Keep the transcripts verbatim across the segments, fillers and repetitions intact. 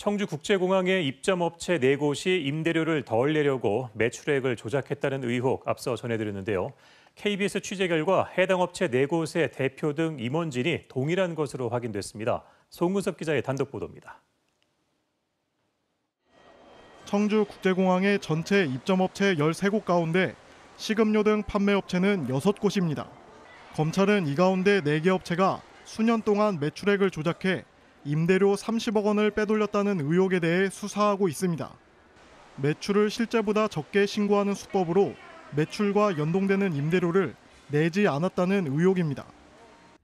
청주국제공항의 입점업체 네 곳이 임대료를 덜 내려고 매출액을 조작했다는 의혹 앞서 전해드렸는데요. 케이비에스 취재 결과 해당 업체 네 곳의 대표 등 임원진이 동일한 것으로 확인됐습니다. 송근섭 기자의 단독 보도입니다. 청주국제공항의 전체 입점업체 열세 곳 가운데 식음료 등 판매업체는 여섯 곳입니다. 검찰은 이 가운데 네 개 업체가 수년 동안 매출액을 조작해 임대료 삼십억 원을 빼돌렸다는 의혹에 대해 수사하고 있습니다. 매출을 실제보다 적게 신고하는 수법으로 매출과 연동되는 임대료를 내지 않았다는 의혹입니다.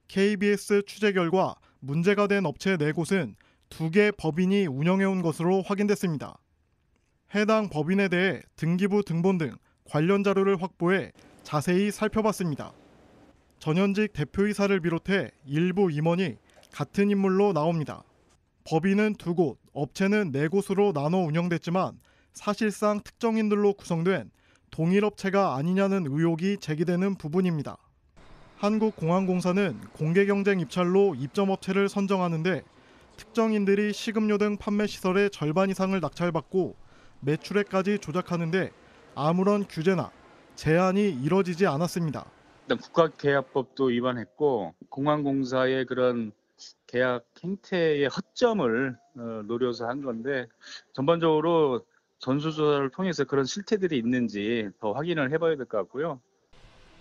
케이비에스 취재 결과 문제가 된 업체 네 곳은 두 개 법인이 운영해온 것으로 확인됐습니다. 해당 법인에 대해 등기부 등본 등 관련 자료를 확보해 자세히 살펴봤습니다. 전현직 대표이사를 비롯해 일부 임원이 같은 인물로 나옵니다. 법인은 두 곳, 업체는 네 곳으로 나눠 운영됐지만 사실상 특정인들로 구성된 동일 업체가 아니냐는 의혹이 제기되는 부분입니다. 한국공항공사는 공개경쟁 입찰로 입점업체를 선정하는데 특정인들이 식음료 등 판매시설의 절반 이상을 낙찰받고 매출액까지 조작하는데 아무런 규제나 제한이 이뤄지지 않았습니다. 일단 국가계약법도 위반했고 공항공사의 그런 계약 행태의 허점을 노려서 한 건데 전반적으로 전수조사를 통해서 그런 실태들이 있는지 더 확인을 해봐야 될 것 같고요.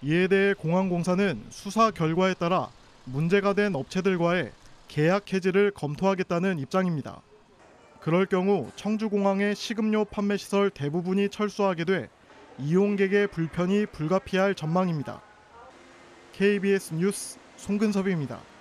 이에 대해 공항공사는 수사 결과에 따라 문제가 된 업체들과의 계약 해지를 검토하겠다는 입장입니다. 그럴 경우 청주공항의 식음료 판매시설 대부분이 철수하게 돼 이용객의 불편이 불가피할 전망입니다. 케이비에스 뉴스 송근섭입니다.